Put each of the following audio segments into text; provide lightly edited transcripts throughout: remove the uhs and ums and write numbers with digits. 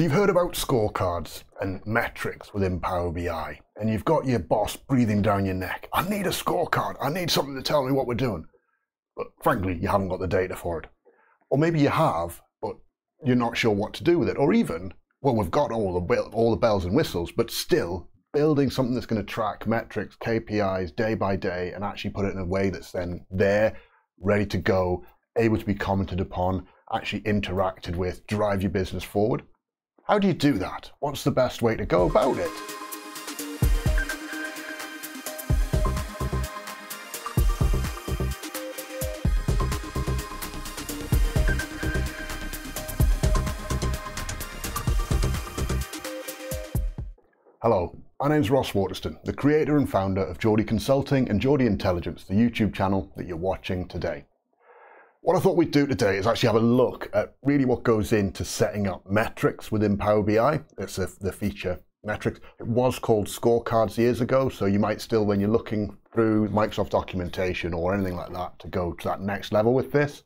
So you've heard about scorecards and metrics within Power BI, and you've got your boss breathing down your neck. I need a scorecard. I need something to tell me what we're doing. But frankly, you haven't got the data for it. Or maybe you have, but you're not sure what to do with it. Or even, well, we've got all the bells and whistles, but still building something that's going to track metrics, KPIs day by day, and actually put it in a way that's then there, ready to go, able to be commented upon, actually interacted with, drive your business forward. How do you do that? What's the best way to go about it? Hello, my name's Ross Waterston, the creator and founder of Geordie Consulting and Geordie Intelligence, the YouTube channel that you're watching today. What I thought we'd do today is actually have a look at really what goes into setting up metrics within Power BI. It's the feature metrics. It was called scorecards years ago, so you might still, when you're looking through Microsoft documentation or anything like that to go to that next level with this,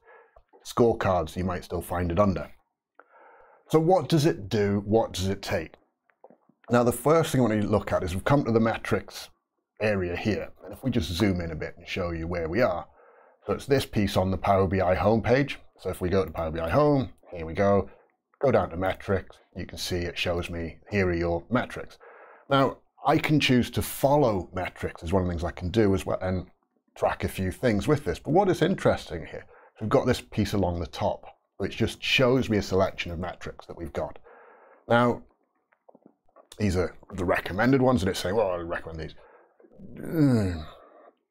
scorecards, you might still find it under. So what does it do? What does it take? Now, the first thing I want to look at is we've come to the metrics area here. And if we just zoom in a bit and show you where we are, so it's this piece on the Power BI homepage. So if we go to Power BI Home, here we go down to metrics, you can see it shows me, here are your metrics. Now, I can choose to follow metrics is one of the things I can do as well, and track a few things with this. But what is interesting here, we've got this piece along the top, which just shows me a selection of metrics that we've got. Now, these are the recommended ones, and it's saying, well, I recommend these.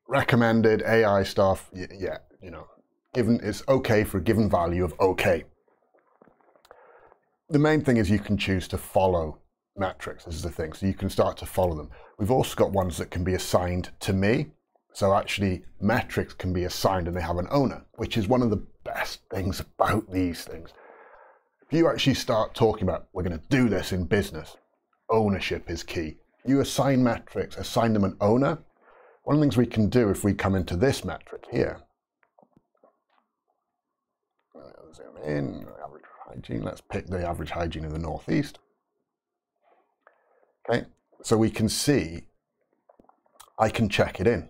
Recommended AI stuff, yeah, you know, given it's okay for a given value of okay. The main thing is you can choose to follow metrics. This is the thing, so you can start to follow them. We've also got ones that can be assigned to me. So actually metrics can be assigned and they have an owner, which is one of the best things about these things. If you actually start talking about, we're going to do this in business, ownership is key. You assign metrics, assign them an owner. One of the things we can do if we come into this metric here, zoom in, average hygiene, let's pick the average hygiene of the Northeast. Okay, so we can see, I can check it in.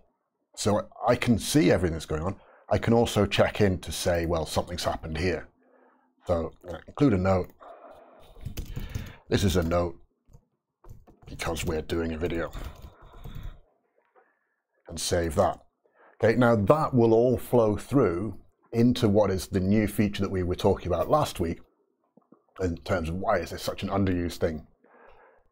So I can see everything that's going on. I can also check in to say, well, something's happened here. So include a note. This is a note because we're doing a video. And save that. Okay, now that will all flow through into what is the new feature that we were talking about last week in terms of why is this such an underused thing,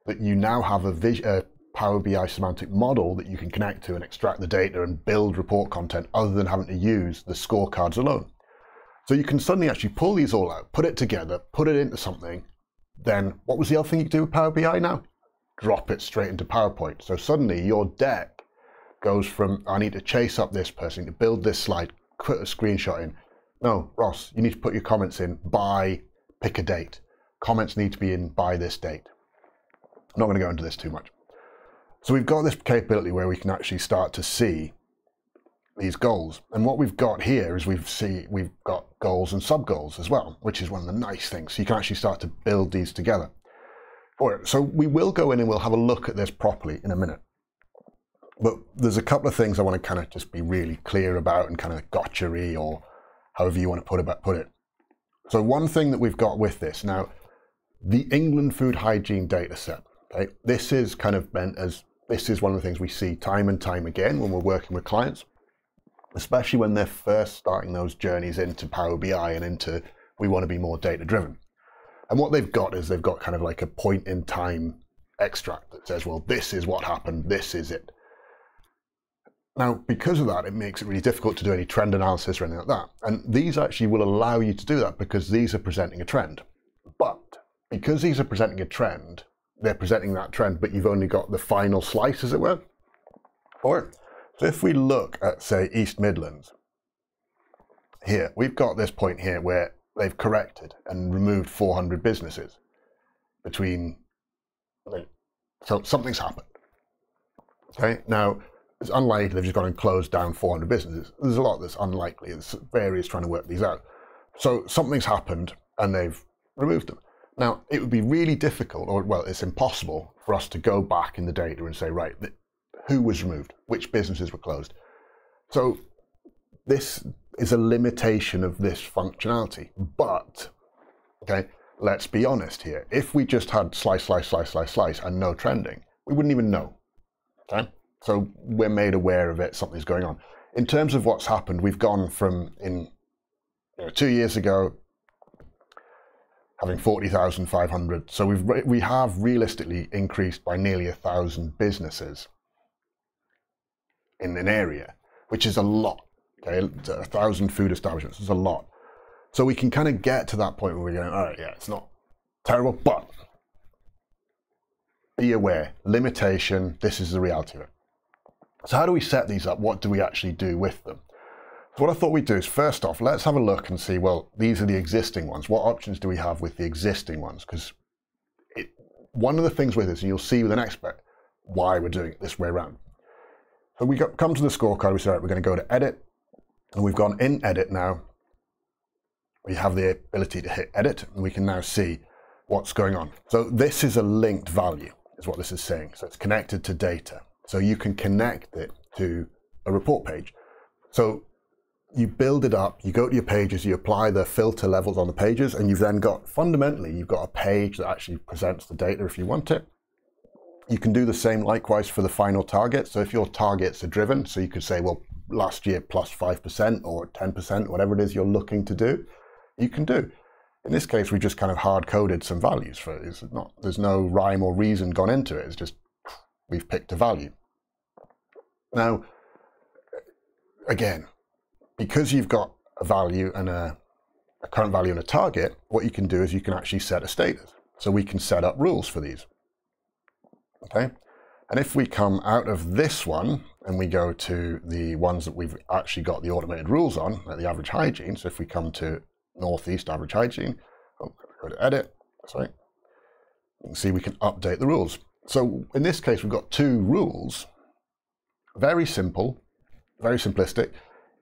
that you now have a Power BI semantic model that you can connect to and extract the data and build report content other than having to use the scorecards alone. So you can suddenly actually pull these all out, put it together, put it into something. Then what was the other thing you could do with Power BI now? Drop it straight into PowerPoint. So suddenly your deck goes from, I need to chase up this person, to build this slide, put a screenshot in. No, Ross, you need to put your comments in by, pick a date. Comments need to be in by this date. I'm not going to go into this too much. So we've got this capability where we can actually start to see these goals. And what we've got here is we've got goals and sub-goals as well, which is one of the nice things. So you can actually start to build these together. So we will go in and we'll have a look at this properly in a minute. But there's a couple of things I want to kind of just be really clear about and kind of gotcha-y or however you want to put it. So one thing that we've got with this, now, the England Food Hygiene Dataset, okay? This is kind of meant as, this is one of the things we see time and time again when we're working with clients, especially when they're first starting those journeys into Power BI and into, we want to be more data-driven. And what they've got is they've got kind of like a point-in-time extract that says, well, this is what happened, this is it. Now, because of that, it makes it really difficult to do any trend analysis or anything like that. And these actually will allow you to do that because these are presenting a trend. But because these are presenting a trend, they're presenting that trend, but you've only got the final slice, as it were, for it. So if we look at, say, East Midlands, here, we've got this point here where they've corrected and removed 400 businesses between, so something's happened. Okay, now, it's unlikely they've just gone and closed down 400 businesses. There's a lot that's unlikely. There's various trying to work these out. So something's happened and they've removed them. Now, it would be really difficult, or well, it's impossible for us to go back in the data and say, right, who was removed, which businesses were closed. So this is a limitation of this functionality. But, okay, let's be honest here. If we just had slice, slice, slice, slice, slice, and no trending, we wouldn't even know, okay? So we're made aware of it, something's going on. In terms of what's happened, we've gone from, in 2 years ago, having 40,500. So we have realistically increased by nearly 1,000 businesses in an area, which is a lot. Okay, 1,000 food establishments is a lot. So we can kind of get to that point where we're going, all right, yeah, it's not terrible, but be aware, limitation, this is the reality of it. So how do we set these up? What do we actually do with them? So what I thought we'd do is, first off, let's have a look and see, well, these are the existing ones. What options do we have with the existing ones? Because one of the things with this, and you'll see with an expert why we're doing it this way around. So we come to the scorecard, we say, all right, we're going to go to edit, and we've gone in edit now. We have the ability to hit edit, and we can now see what's going on. So this is a linked value, is what this is saying. So it's connected to data. So you can connect it to a report page. So you build it up, you go to your pages, you apply the filter levels on the pages, and you've then got, fundamentally, you've got a page that actually presents the data if you want it. You can do the same likewise for the final target. So if your targets are driven, so you could say, well, last year plus 5% or 10%, whatever it is you're looking to do, you can do. In this case, we just kind of hard-coded some values for it. It's not, there's no rhyme or reason gone into it. It's just, we've picked a value. Now, again, because you've got a value and a current value and a target, what you can do is you can actually set a status. So we can set up rules for these. Okay, and if we come out of this one and we go to the ones that we've actually got the automated rules on, like the average hygiene. So if we come to Northeast average hygiene, oh, go to edit, sorry, you can see we can update the rules. So in this case, we've got two rules, very simple, very simplistic.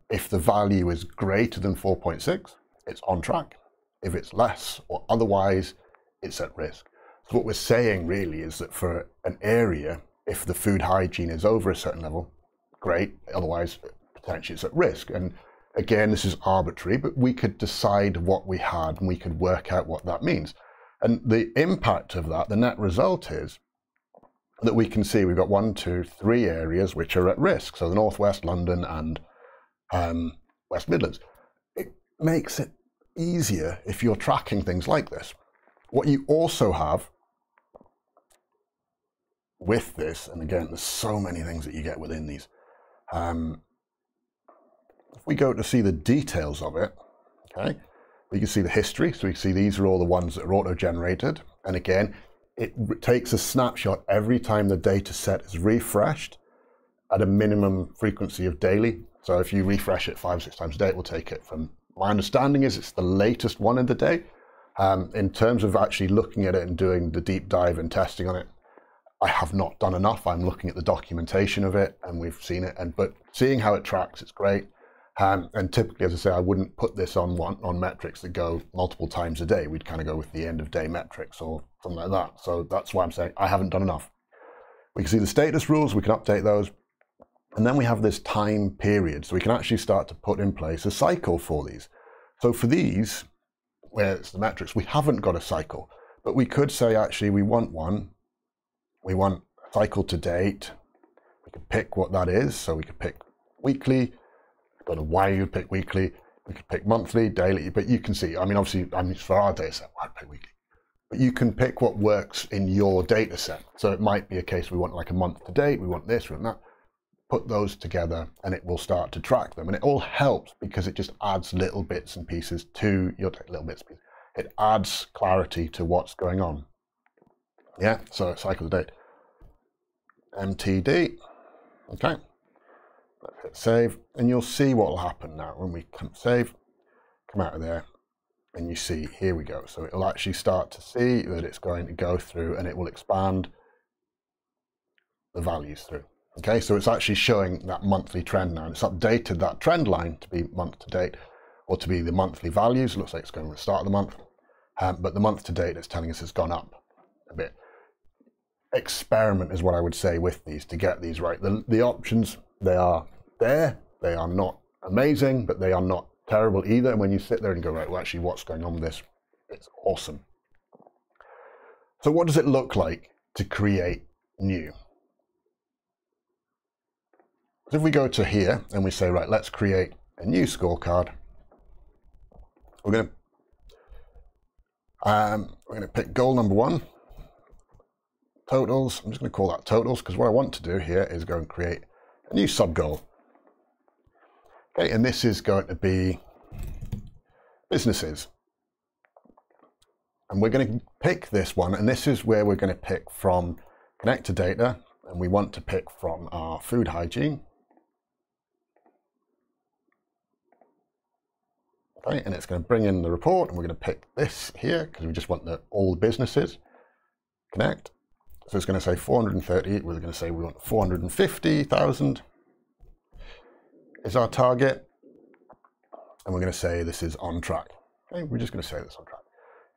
If the value is greater than 4.6, it's on track. If it's less or otherwise, it's at risk. So what we're saying really is that for an area, if the food hygiene is over a certain level, great, otherwise potentially it's at risk. And again, this is arbitrary, but we could decide what we had and we could work out what that means. And the impact of that, the net result is that we can see we've got 1, 2, 3 areas which are at risk. So the Northwest, London and West Midlands. It makes it easier if you're tracking things like this. What you also have with this, and again, there's so many things that you get within these. If we go to see the details of it, okay, we can see the history. So we can see these are all the ones that are auto-generated. And again, it takes a snapshot every time the data set is refreshed at a minimum frequency of daily. So if you refresh it 5 or 6 times a day, it will take it from, my understanding is it's the latest one of the day. In terms of actually looking at it and doing the deep dive and testing on it, I have not done enough. I'm looking at the documentation of it and we've seen it, but seeing how it tracks, it's great. And typically, as I say, I wouldn't put this on metrics that go multiple times a day. We'd kind of go with the end of day metrics or something like that. So that's why I'm saying I haven't done enough. We can see the status rules, we can update those. And then we have this time period, so we can actually start to put in place a cycle for these. So for these, where it's the metrics, we haven't got a cycle, but we could say actually we want one. We want a cycle to date. We could pick what that is, so we could pick weekly. I don't know why you pick weekly. We could pick monthly, daily, but you can see, I mean, obviously, I mean, for our data set, I'd pick weekly. But you can pick what works in your data set. So it might be a case we want like a month to date, we want this, we want that. Put those together and it will start to track them. And it all helps because it just adds little bits and pieces to your little bits and pieces. It adds clarity to what's going on. Yeah, so cycle to date. MTD, okay. Let's hit save and you'll see what will happen now. When we save, come out of there and you see, here we go. So it'll actually start to see that it's going to go through and it will expand the values through. Okay, so it's actually showing that monthly trend now. It's updated that trend line to be month to date or to be the monthly values. It looks like it's going to the start of the month. But the month to date, it's telling us it's gone up a bit. Experiment is what I would say with these to get these right. The options, they are there. They are not amazing, but they are not terrible either. And when you sit there and go, right, well, actually, what's going on with this? It's awesome. So what does it look like to create new? So if we go to here and we say, right, let's create a new scorecard. We're going to pick goal number one, totals. I'm just going to call that totals because what I want to do here is go and create a new sub goal. Okay, and this is going to be businesses. And we're going to pick this one, and this is where we're going to pick from connector data, and we want to pick from our food hygiene. Okay, and it's going to bring in the report, and we're going to pick this here because we just want all the businesses connect. So it's going to say 430. We're going to say we want 450,000 is our target, and we're going to say this is on track. Okay, we're just going to say this on track.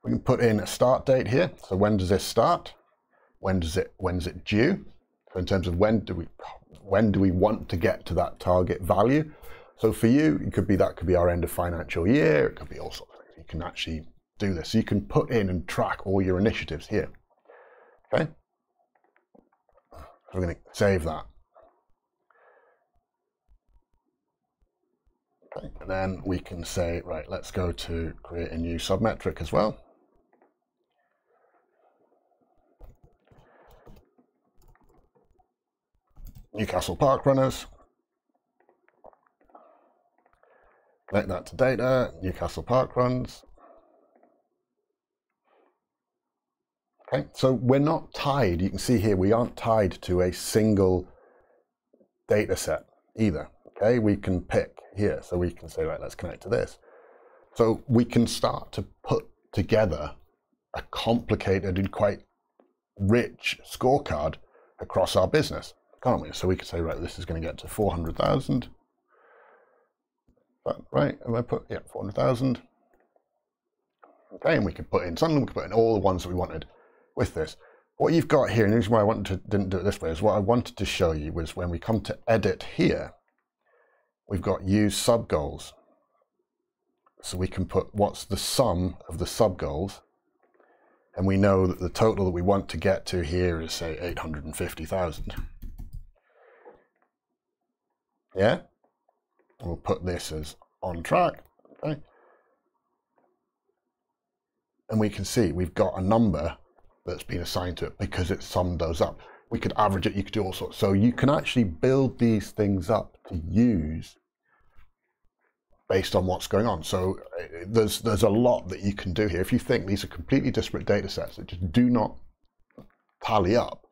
We can put in a start date here. So when does this start? When is it due? So in terms of when do we want to get to that target value? So for you, it could be that could be our end of financial year. It could be all sorts of things. You can actually do this. So you can put in and track all your initiatives here. Okay. So we're going to save that. Okay. And then we can say, right, let's go to create a new submetric as well. Newcastle Park Runners. Connect that to data, Newcastle Park Runs. Okay, so we're not tied. You can see here, we aren't tied to a single data set either. Okay, we can pick here. So we can say, right, let's connect to this. So we can start to put together a complicated and quite rich scorecard across our business, can't we? So we could say, right, this is going to get to 400,000. Right, and I put, yeah, 400,000. Okay, and we could put in something, we could put in all the ones that we wanted with this. What you've got here, and the reason why I didn't do it this way, is what I wanted to show you was when we come to edit here, we've got use sub goals. So we can put what's the sum of the sub goals. And we know that the total that we want to get to here is, say, 850,000. Yeah, and we'll put this as on track. Okay, and we can see we've got a number that's been assigned to it because it's summed those up. We could average it, you could do all sorts. So you can actually build these things up to use based on what's going on. So there's a lot that you can do here. If you think these are completely disparate data sets that just do not tally up,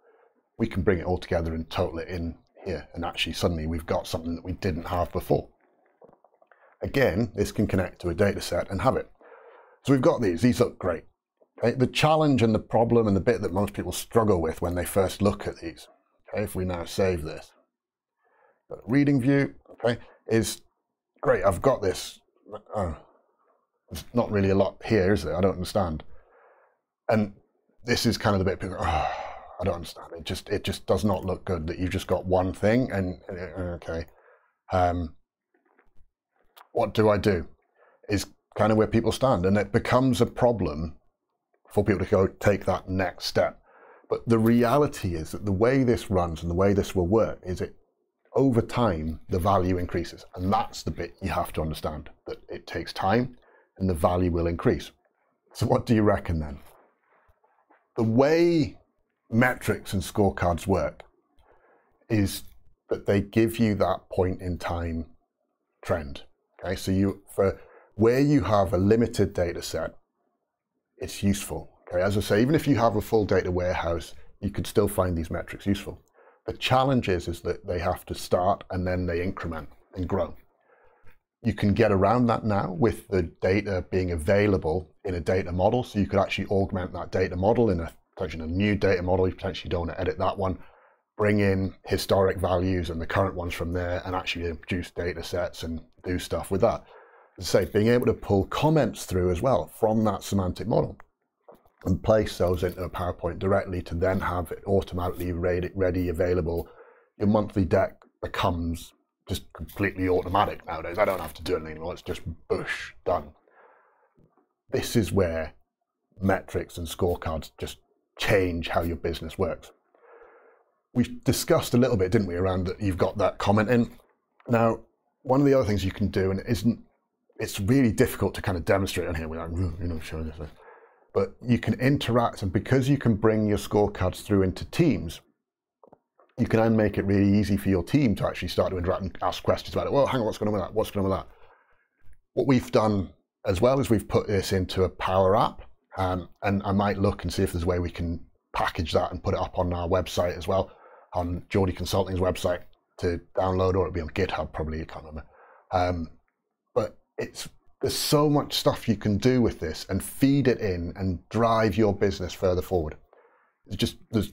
we can bring it all together and total it in here, and actually suddenly we've got something that we didn't have before. Again, this can connect to a data set and have it. So we've got these look great. Okay? The challenge and the problem and the bit that most people struggle with when they first look at these, okay, if we now save this, but reading view, okay, is great, I've got this. Oh, there's not really a lot here, is there? I don't understand. And this is kind of the bit people go, oh, I don't understand. It just does not look good that you've just got one thing and okay. What do I do? Is kind of where people stand, and it becomes a problem for people to go take that next step. But the reality is that the way this runs and the way this will work is it over time the value increases, and that's the bit you have to understand, that it takes time and the value will increase. So what do you reckon then? The way metrics and scorecards work is that they give you that point in time trend. Okay, so for where you have a limited data set, it's useful. Okay, as I say, even if you have a full data warehouse, you could still find these metrics useful. The challenge is that they have to start and then they increment and grow. You can get around that now with the data being available in a data model, so you could actually augment that data model in a new data model. You potentially don't want to edit that one, bring in historic values and the current ones from there, and actually produce data sets and do stuff with that. say, being able to pull comments through as well from that semantic model and place those into a PowerPoint directly to then have it automatically ready, available. Your monthly deck becomes just completely automatic nowadays. I don't have to do anything anymore. It's just bush, done. This is where metrics and scorecards just change how your business works. We discussed a little bit, didn't we, around that you've got that comment in. Now, one of the other things you can do, and it's really difficult to kind of demonstrate on here without, you know, showing this, but you can interact, and because you can bring your scorecards through into Teams, you can then make it really easy for your team to actually start to interact and ask questions about it. Well, hang on, what's going on with that? What's going on with that? What we've done as well is we've put this into a Power App, and I might look and see if there's a way we can package that and put it up on our website as well, on Geordie Consulting's website to download, or it'll be on GitHub probably, you can't remember. But there's so much stuff you can do with this and feed it in and drive your business further forward. It's just, there's,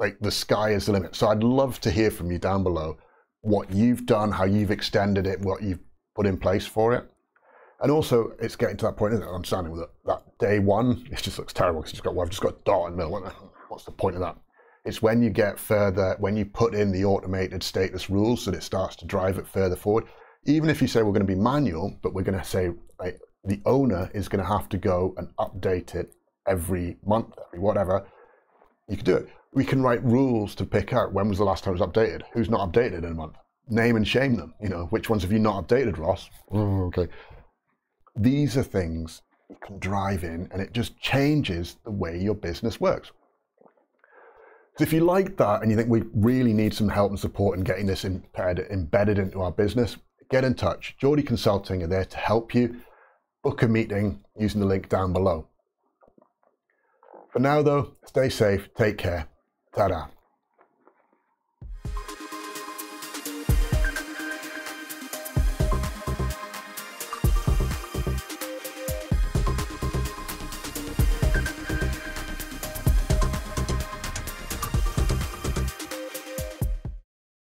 like, the sky is the limit. So I'd love to hear from you down below what you've done, how you've extended it, what you've put in place for it. And also, it's getting to that point, isn't it? I'm standing with it. That day one, it just looks terrible because well, I've just got a dot in the middle. What's the point of that? It's when you get further, when you put in the automated status rules that it starts to drive it further forward. Even if you say we're going to be manual, but we're going to say, like, the owner is going to have to go and update it every month, every whatever, you can do it. We can write rules to pick out when was the last time it was updated, who's not updated in a month, name and shame them. You know, which ones have you not updated, Ross? Oh, okay. These are things you can drive in, and it just changes the way your business works. So if you like that and you think we really need some help and support in getting this embedded into our business, get in touch. Geordie Consulting are there to help you. Book a meeting using the link down below. For now though, stay safe, take care, ta-da.